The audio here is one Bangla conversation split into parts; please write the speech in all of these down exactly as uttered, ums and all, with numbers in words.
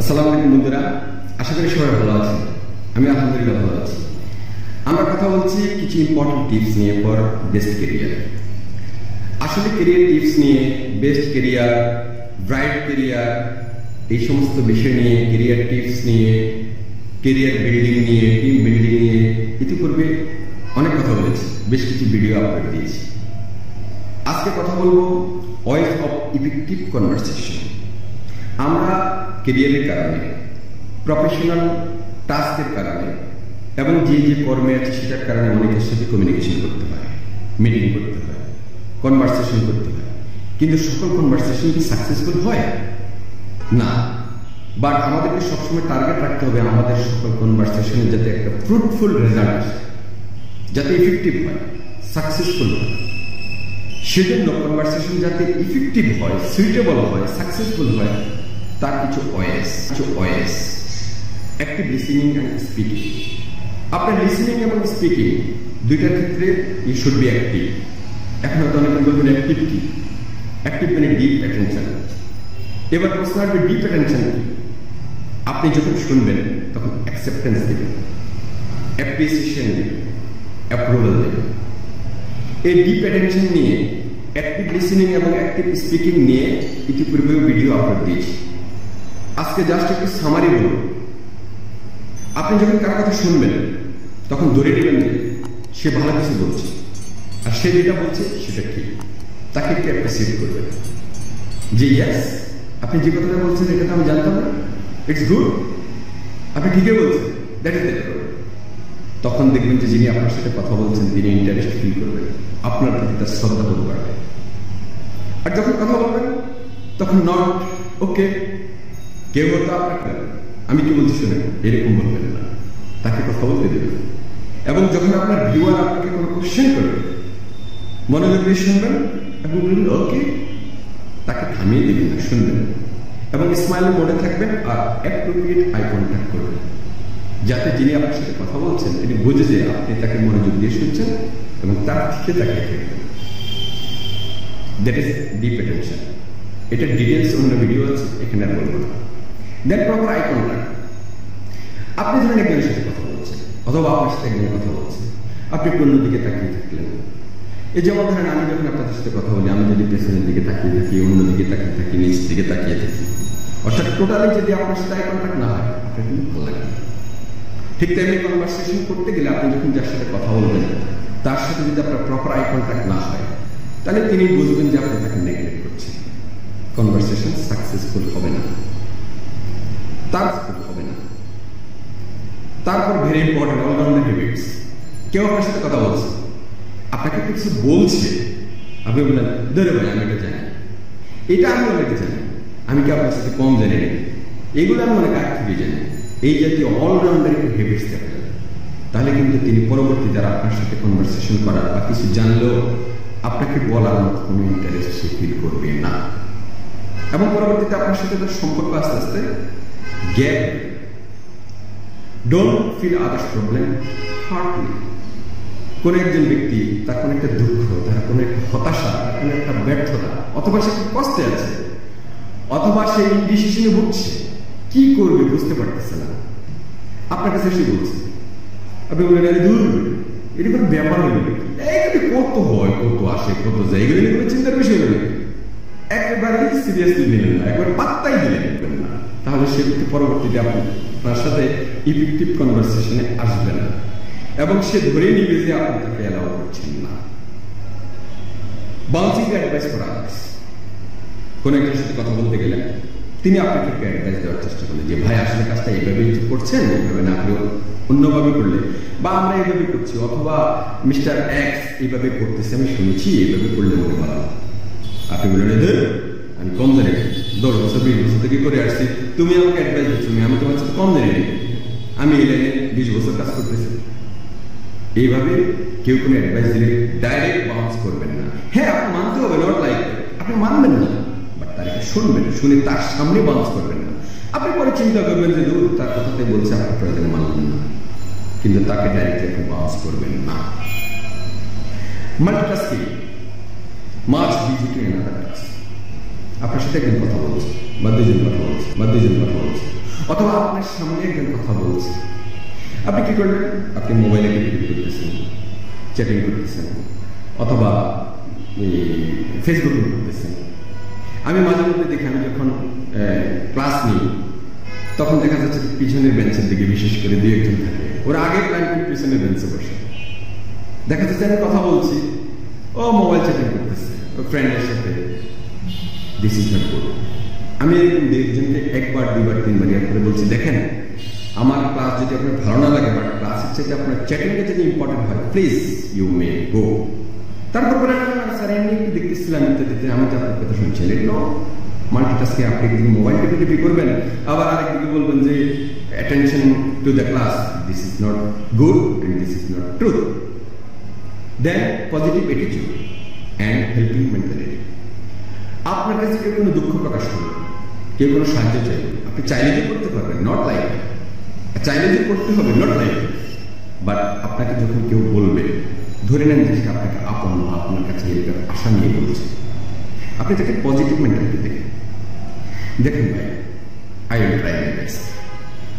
আসসালামু আলাইকুম বন্ধুরা, আশা করি সবাই ভালো আছেন। আমি আলহামদুলিল্লাহ ভালো আছি। আমরা কথা বলছি কিছু ইম্পর্টেন্ট টিপস নিয়ে ফর বেস্ট ক্যারিয়ার। আসলে ক্যারিয়ার টিপস নিয়ে, বেস্ট ক্যারিয়ার, ব্রাইট ক্যারিয়ার, এই সমস্ত বিষয় নিয়ে, ক্যারিয়ার টিপস নিয়ে, ক্যারিয়ার বিল্ডিং নিয়ে, টিম বিল্ডিং নিয়ে ইতিপূর্বে অনেক কথা বলেছি, বেশ কিছু ভিডিও আপলোড দিয়েছি। আজকে কথা বলবো ওয়েজ অফ ইফেক্টিভ কনভারসেশন। আমরা ক্যারিয়ারের কারণে, প্রফেশনাল টাস্কের কারণে এবং যে যে কর্মে আছে সেটার কারণে অনেকের সাথে কমিউনিকেশন করতে হয়, মিটিং করতে হয়, কনভারসেশন করতে হয়। কিন্তু সকল কনভারসেশন কি সাকসেসফুল হয়? না। বাট আমাদেরকে সবসময় টার্গেট রাখতে হবে আমাদের সকল কনভারসেশনে যাতে একটা ফ্রুটফুল রেজাল্ট আসে, যাতে ইফেক্টিভ হয়, সাকসেসফুল হয়। সেজন্য কনভারসেশন যাতে ইফেক্টিভ হয়, সুইটেবল হয়, সাকসেসফুল হয়, তার কিছু ওয়েস কিছু ways active listening and speaking. আপনার লিসেনিং এবং স্পিকিং দুইটার ক্ষেত্রে ইউ শুড বি অ্যাক্টিভ। এখন হয়তো অনেকে বলবেন অ্যাক্টিভ কি? অ্যাক্টিভ মানে ডিপ অ্যাটেনশন। এবার প্রশ্ন আসবে, ডিপ অ্যাটেনশন কি? আপনি যখন শুনবেন তখন অ্যাকসেপ্টেন্স দেবেন, অ্যাপ্রিসিয়েশন দেবেন, অ্যাপ্রুভাল দেবেন। এই ডিপ অ্যাটেনশন নিয়ে, অ্যাক্টিভ লিসেনিং এবং অ্যাক্টিভ স্পিকিং নিয়ে ইতিপূর্বেও ভিডিও আপলোড দিয়েছি। আজকে জাস্ট একটু সামারি বলব। আপনি যখন কার কথা শুনবেন তখন ধরে নেবেন যে সে ভালো কিছু বলছে, আর সে যেটা বলছে সেটা ঠিক। তাকে একটু অ্যাপ্রিসিয়েট করবেন যে ইয়েস, আপনি যে কথাটা বলছেন এটা তো আমি জানতাম না, ইটস গুড, আপনি ঠিকই বলছেন, দ্যাট ইজ দ্যাট। তখন দেখবেন যে যিনি আপনার সাথে কথা বলছেন তিনি ইন্টারেস্ট ফিল করবেন, আপনার প্রতি তার শ্রদ্ধা বোধ বাড়বে। আর যখন কথা বলবেন তখন নট ওকে, কেউ হয়তো আপনাকে আমি কি বলছি শুনে এরকম বলবেন না, তাকে কথা বলতে দেবেন। এবং যখন আপনার ভিউয়ার আপনাকে কোনো কোশ্চেন করবে, মনোযোগ দিয়ে শুনবেন এবং বলবেন ওকে, তাকে থামিয়ে দেবেন না, শুনবেন এবং স্মাইলে মনে থাকবেন আর অ্যাপ্রোপ্রিয়েট আই কন্ট্যাক্ট করবেন, যাতে যিনি আপনার সাথে কথা বলছেন তিনি বোঝে যে আপনি তাকে মনোযোগ দিয়ে শুনছেন এবং তার থেকে তাকে দেখবেন। That is deep attention. এটা ডিটেলস অন্য ভিডিও আছে, এখানে আর বলবো না। That proper eye contact. আপনি ধরেন একজনের সাথে কথা বলছেন অথবা আপনার সাথে একজনের কথা বলছেন, আপনি কোনোর দিকে তাকিয়ে থাকলেন। এই যেমন ধরেন আমি যখন আপনাদের সাথে কথা বলি, আমি যদি পেছনের দিকে তাকিয়ে থাকি, অন্য দিকে তাকিয়ে থাকি, নিচের দিকে তাকিয়ে থাকি, অর্থাৎ টোটালি যদি আপনার সাথে আই কন্ট্যাক্ট না হয়, আপনার কিন্তু ভালো লাগে না। ঠিক তেমনি কনভারসেশন করতে গেলে আপনি যখন যার সাথে কথা বলবেন তার সাথে যদি আপনার প্রপার আই কন্ট্যাক্ট না হয়, তাহলে তিনি বুঝবেন যে আপনি তাকে নেগলেক্ট করছেন, কনভারসেশন সাকসেসফুল হবে না, সাকসেসফুল হবে না। তারপর ভেরি ইম্পর্টেন্ট অলরাউন্ডার হ্যাবিটস। কেউ আপনার সাথে কথা বলছে, আপনাকে কিছু বলছে, আপনি বললেন ধরে ভাই আমি এটা জানি, এটা আমি অনেকে জানি, আমি কি আপনার সাথে কম জানি নাকি, এগুলো আমি অনেক আগে থেকে জানি। এই জাতীয় অলরাউন্ডার একটু হেভিটস থাকবে, তাহলে কিন্তু তিনি পরবর্তীতে আর আপনার সাথে কনভারসেশন করার বা কিছু জানলেও আপনাকে বলার মতো কোনো ইন্টারেস্ট সে ফিল করবে না, এবং পরবর্তীতে আপনার সাথে তার সম্পর্ক আস্তে আস্তে gap. Don't feel others problem Hartley. কোনো একজন ব্যক্তি তার কোনো একটা দুঃখ, তার কোনো একটা হতাশা, তার কোনো একটা ব্যর্থতা, অথবা সে কষ্টে আছে, অথবা সে ডিসিশনে ভুগছে, কি করবে বুঝতে পারতেছে না, আপনার কাছে এসে বলছে, আপনি বললেন আরে দূর, এটা কোনো ব্যাপার হলো, এগুলি কত হয়, কত আসে, কত যায়, এগুলি কোনো চিন্তার বিষয় হলো, একেবারেই সিরিয়াসলি নিলেন না, একবার পাত্তাই দিলেন না, তাহলে সেক্ষেত্রে পরবর্তীতে আপনি আপনার সাথে ইফেক্টিভ কনভারসেশনে আসবে না এবং সে ধরে নিবে যে আপনি তাকে অ্যালাউ করছেন না। Bouncing advice for others. কোনো একজনের সাথে কথা বলতে গেলেন, তিনি আপনাকে অ্যাডভাইস দেওয়ার চেষ্টা করলেন যে ভাই আসলে কাজটা এইভাবেই করছেন, এইভাবে না করে অন্যভাবে করলে, বা আমরা এইভাবে করছি, অথবা মিস্টার এক্স এইভাবে করতেছে আমি শুনেছি, এইভাবে করলে মনে ভালো। আপনি বললেন আমি কম জানি, দশ বছর বিশ বছর থেকে করে আসছি, তুমি আমাকে অ্যাডভাইস দিচ্ছ, আমি তোমার সাথে কম জানি নি, আমি এই লাইনে বিশ বছর কাজ করতেছি। এইভাবে কেউ কোনো অ্যাডভাইস দিলে ডাইরেক্ট বাউন্স করবেন না। হ্যাঁ আপনি মানতে হবে, নট লাইক আপনি মানবেন না, শুনবেন, শুনে তার সামনে বাউন্স করবেন না। আপনি পরে চিন্তা করবেন যে ধুর তার কথাতে বলছে, আপনার প্রয়োজন মানবেন না, কিন্তু তাকে ডাইরেক্টলি আপনি বাউন্স করবেন না। Multitasking, much busy to another task. আপনার সাথে একজন কথা বলছে বা দুজন কথা বলছে বা দুজন কথা বলছে, অথবা আপনার সামনে একজন কথা বলছে, আপনি কি করবেন? আপনি মোবাইলে টিপটিপি করতেছেন, চ্যাটিং করতেছেন, অথবা ফেসবুকে করতেছেন। আমি মাঝে মধ্যে দেখি, আমি যখন ক্লাস নিই তখন দেখা যাচ্ছে পিছনের বেঞ্চের দিকে বিশেষ করে দুই একজন থাকে, ওরা আগের লাইনটির পিছনের বেঞ্চে বসে। দেখা যাচ্ছে আমি কথা বলছি, ও মোবাইল চ্যাটিং করতেছে ও ফ্রেন্ডের সাথে। This is not good. আমি এরকম দুই একজনকে একবার দুইবার তিনবার ইয়ার করে বলছি, দেখেন আমার ক্লাস যদি আপনার ভালো না লাগে, বাট ক্লাসের চাইতে আপনার চ্যাটিংটা যদি ইম্পর্টেন্ট হয়, প্লিজ ইউ মে গো। তারপর বলে স্যার এমনি একটু দেখতেছিলাম ইত্যাদিতে, আমি তো আপনার কথা শুনছিলাম। এগুলো মাল্টিটাস্কে আপনি একদিকে মোবাইল টিপে টিপি করবেন, আবার আরেকদিকে বলবেন যে attention to the class. This is not good and this is not truth. Then positive attitude and helping mentality. আপনার কাছে কেউ কোনো দুঃখ প্রকাশ করবে, কেউ কোনো সাহায্য চাইবে, আপনি চাইলে যে করতে পারবেন, নট লাইক চাইলে যে করতে হবে, নট লাইক। বাট আপনাকে যখন কেউ বলবে, ধরে নেন যে আপনাকে আপন বা আপনার কাছে এটার আশা নিয়ে বলছে, আপনি তাকে পজিটিভ মেন্টালিটি দেখেন, দেখেন ভাই I will try my best.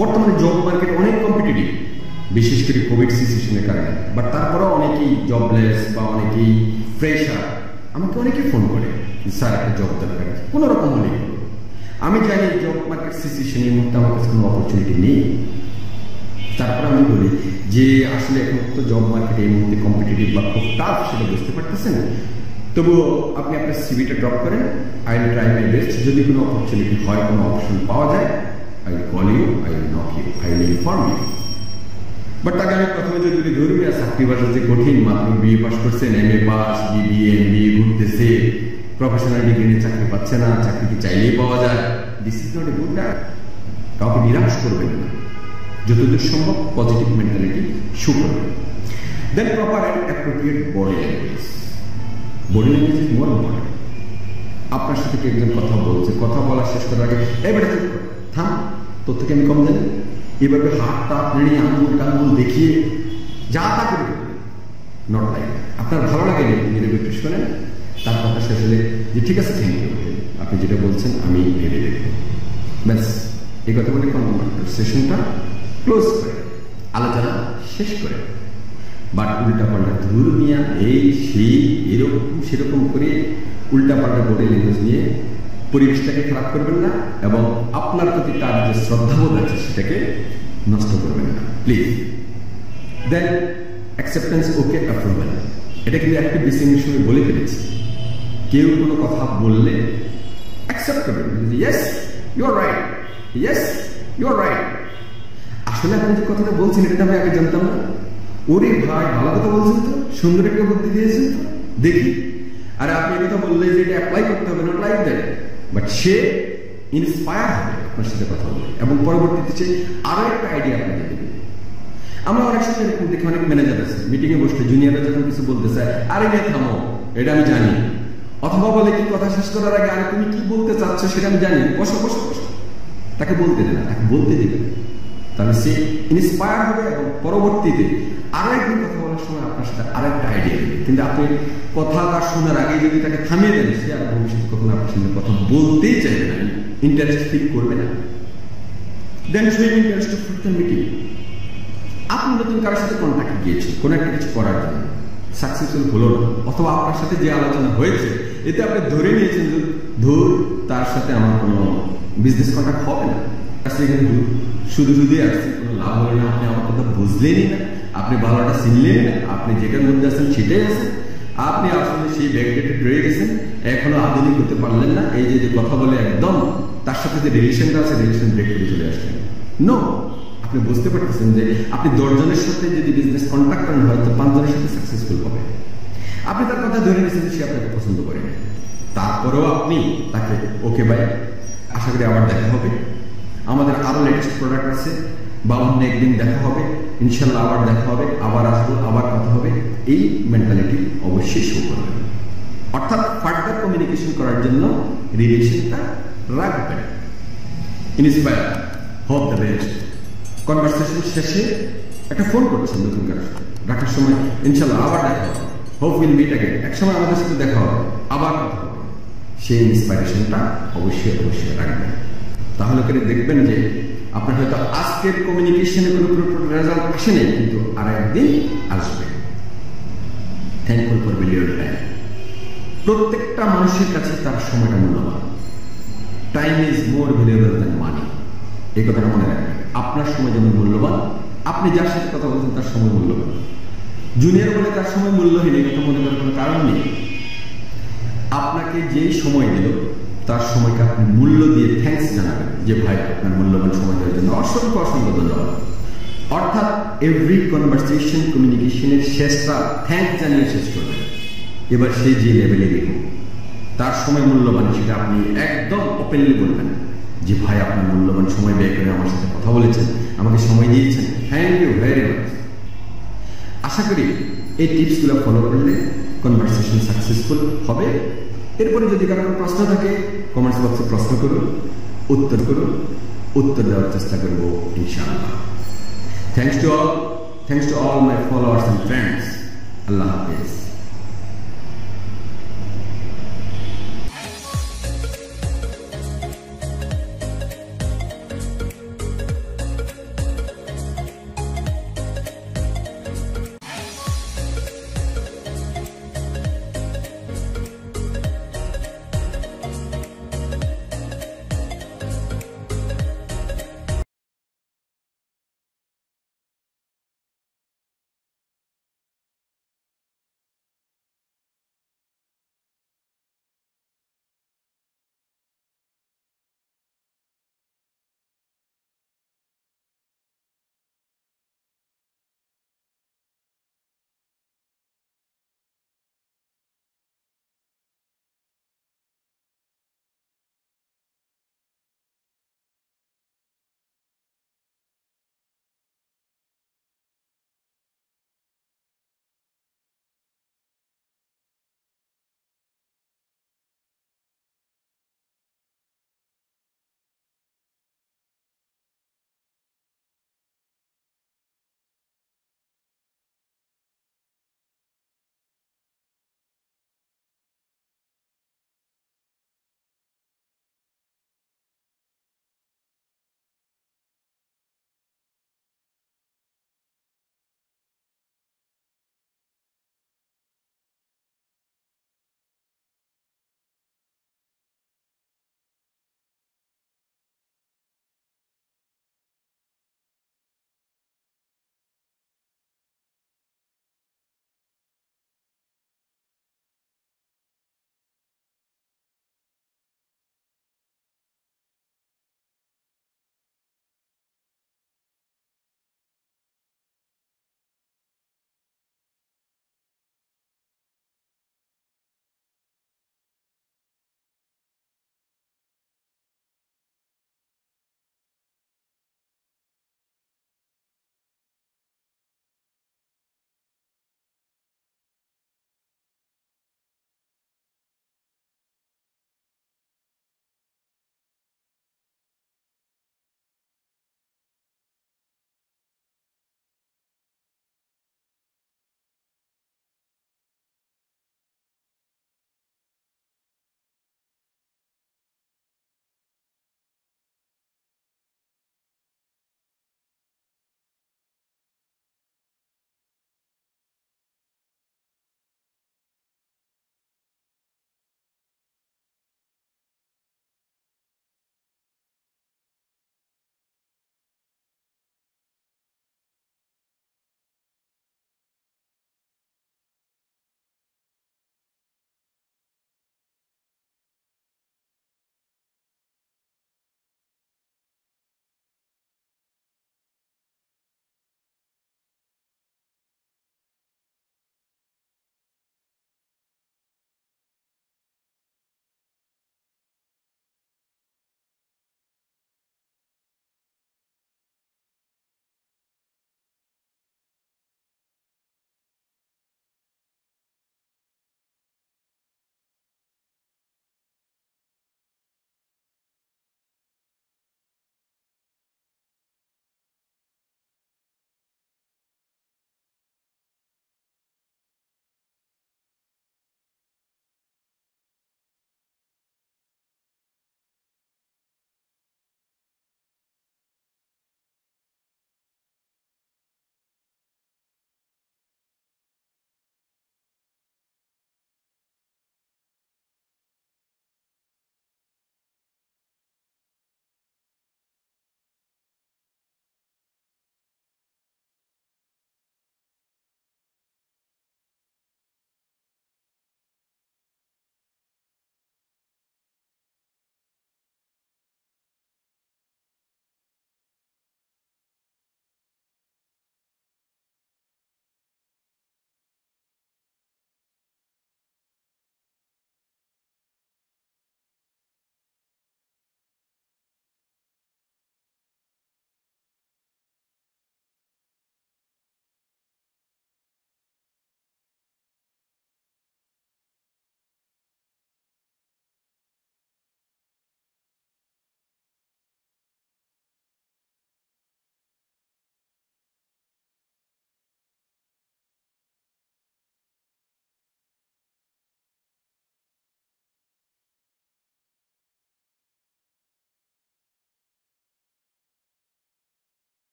বর্তমানে জব মার্কেট অনেক কম্পিটিটিভ, বিশেষ করে কোভিড সিচুয়েশনের কারণে, বাট তারপরেও অনেকেই জবলেস বা অনেকেই ফ্রেশার। আমাকে অনেকে ফোন করে, স্যার একটা জব দরকার, কোনো রকম হলে আমি জানি জব মার্কেট সিচুয়েশনের মধ্যে আমার কাছে কোনো অপরচুনিটি নেই। তারপর আমি বলি যে আসলে এখন তো জব মার্কেট এই মুহূর্তে কম্পিটিটিভ বা খুব টাফ, সেটা বুঝতে পারতেছেন, তবুও আপনি আপনার সিভিটা ড্রপ করেন। I will try my best. যদি কোনো অপরচুনিটি হয়, কোনো অপশন পাওয়া যায়, I will call you, I will knock you, I will inform you. But তাকে আমি প্রথমে যদি ধরবি আর চাকরি বাসা যে কঠিন, মাত্র বিএ পাস করছেন, M A pass, BBA M BA ঘুরতেছে, প্রফেশনাল ডিগ্রি নিয়ে চাকরি পাচ্ছে না, চাকরি কি চাইলেই পাওয়া যায়? This is not a good. কাউকে নিরাশ করবেন না, যতদূর সম্ভব পজিটিভ মেন্টালিটি শো করবেন। Then proper and appropriate body language. Body language is more important. আপনার সাথে কি একজন কথা বলছে, কথা বলা শেষ করার আগে এবারে থাম, তোর থেকে আমি কম জানি, এভাবে হাত টাত নেড়ে আঙুল টাঙুল দেখিয়ে যা তা করে, নট লাইক। আপনার ভালো লাগে না, আপনি একটু শোনেন, তার কথা শেষ হলে যে ঠিক আছে থ্যাংক ইউ, আপনি যেটা বলছেন আমি ভেবে দেখব, ব্যাস এই কথা বলে কনভারসেশনটা ক্লোজ করে, আলোচনা শেষ করে। বাট উল্টাপাল্টা ধুর নিয়ে এই সেই এরকম সেরকম করে উল্টাপাল্টা বডি ল্যাঙ্গুয়েজ নিয়ে পরিবেশটাকে খারাপ করবেন না, এবং আপনার প্রতি তার যে শ্রদ্ধাবোধ আছে সেটাকে নষ্ট করবেন না, please. Then acceptance, okay approval. এটা কিন্তু একটি ডিসিশনের সময় বলে ফেলেছি, কেউ কোনো কথা বললে অ্যাকসেপ্ট করবেন, yes you are right, yes you are right. আসলে আপনি যে কথাটা বলছেন এটা আমি আগে জানতাম না, ওরে ভাই ভালো কথা বলছেন তো, সুন্দর একটা বুদ্ধি দিয়েছেন তো, দেখি। আর আপনি এই কথা বললে যে এটা অ্যাপ্লাই করতে হবে, নট লাইক দ্যাট। বাট সে ইন্সপায়ার হবে আপনার সাথে কথা বলে, এবং পরবর্তীতে সে আরও একটা আইডিয়া আপনাকে দেবে। আমরা অনেক সময় এরকম দেখি, অনেক ম্যানেজার আছে মিটিংয়ে বসতে, জুনিয়ররা যখন কিছু বলতে চায়, আরে না থামো এটা আমি জানি, অথবা বলে কি কথা শেষ করার আগে আরে তুমি কি বলতে চাচ্ছ সেটা আমি জানি, বসো বসো বসো। তাকে বলতে দেবে না, তাকে বলতে দেবে, তাহলে সে ইন্সপায়ার হবে এবং পরবর্তীতে আরও একদিন কথা বলার সময় আপনার সাথে আরো একটা আইডিয়া দেবে। কিন্তু আপনি কথা তার শোনার আগে যদি তাকে থামিয়ে দেন, সে আর ভবিষ্যতে কখনো আপনার সাথে কথা বলতেই চাইবে না, ইন্টারেস্ট ফিল করবে না। Then show interest to for the meeting. আপনি নতুন কারোর সাথে কন্ট্যাক্ট গিয়েছেন কোনো একটা কিছু করার জন্য, সাকসেসফুল হলো না, অথবা আপনার সাথে যে আলোচনা হয়েছে এতে আপনি ধরে নিয়েছেন যে ধুর তার সাথে আমার কোনো বিজনেস কন্ট্যাক্ট হবে না, কিন্তু শুধু শুধুই আসছে, কোনো লাভ হলো না, আপনি আমার কথা বুঝলেনই না, আপনি ভালোটা চিনলেন না, আপনি যেটার মধ্যে আছেন সেটাই আছেন, আপনি আসলে সেই ব্যাকডেটে রয়ে গেছেন, এখনো আধুনিক হতে পারলেন না। এই যে কথা বলে একদম তার সাথে যে রিলেশনটা আছে, রিলেশন ব্রেক করে চলে আসছেন। নো, আপনি বুঝতে পারতেছেন যে আপনি দশজনের সাথে যদি বিজনেস কন্ট্যাক্ট করেন হয়তো পাঁচজনের সাথে সাকসেসফুল হবে। আপনি তার কথা ধরে নিয়েছেন যে সে আপনাকে পছন্দ করে, তারপরেও আপনি তাকে ওকে বাই, আশা করি আবার দেখা হবে, আমাদের আরও লেটেস্ট প্রোডাক্ট আছে, বা অন্য একদিন দেখা হবে, ইনশাল্লাহ আবার দেখা হবে, আবার আসবো, আবার কথা হবে, এই মেন্টালিটি অবশ্যই শো করবে। অর্থাৎ ফার্দার কমিউনিকেশন করার জন্য রিলেশনটা রাখবেন। Inspire, hope the best. Conversation শেষে একটা ফোন করছেন নতুন কারোর সাথে, রাখার সময় ইনশাল্লাহ আবার দেখা হবে, হোপ উইল মিট অ্যাগেইন, এক সময় আমাদের সাথে দেখা হবে, আবার কথা হবে, সেই ইন্সপায়ারেশনটা অবশ্যই অবশ্যই রাখবেন। তাহলে করে দেখবেন যে আপনার হয়তো আজকের কমিউনিকেশনের উপর রেজাল্ট আসেনি, কিন্তু আর একদিন আসবে। Thankful for valuable time. প্রত্যেকটা মানুষের কাছে তার সময়টা মূল্যবান। Time is more valuable than money, এই কথাটা মনে রাখবেন। আপনার সময় যেমন মূল্যবান, আপনি যার সাথে কথা বলছেন তার সময় মূল্যবান। জুনিয়র বলে তার সময় মূল্যহীন, এই কথা মনে করার কোনো কারণ নেই। আপনাকে যেই সময় দিল তার সময়কে আপনি মূল্য দিয়ে থ্যাঙ্কস জানাবেন যে ভাই আপনার মূল্যবান সময় দেওয়ার জন্য অসংখ্য অসংখ্য ধন্যবাদ। অর্থাৎ এভরি কনভারসেশন কমিউনিকেশনের শেষটা থ্যাঙ্ক জানিয়ে শেষ করবেন। এবার সে যে লেভেলে গেল তার সময় মূল্যবান, সেটা আপনি একদম ওপেনলি বলবেন যে ভাই আপনার মূল্যবান সময় ব্যয় করে আমার সাথে কথা বলেছেন, আমাকে সময় দিয়েছেন, থ্যাংক ইউ ভেরি মাচ। আশা করি এই টিপসগুলো ফলো করলে কনভারসেশন সাকসেসফুল হবে। এরপরে যদি কারোর প্রশ্ন থাকে কমেন্টস বক্সে প্রশ্ন করুন, উত্তর করুন, উত্তর দেওয়ার চেষ্টা করব ইনশাআল্লাহ। Thanks to all, thanks to all my followers and friends. আল্লাহ হাফেজ।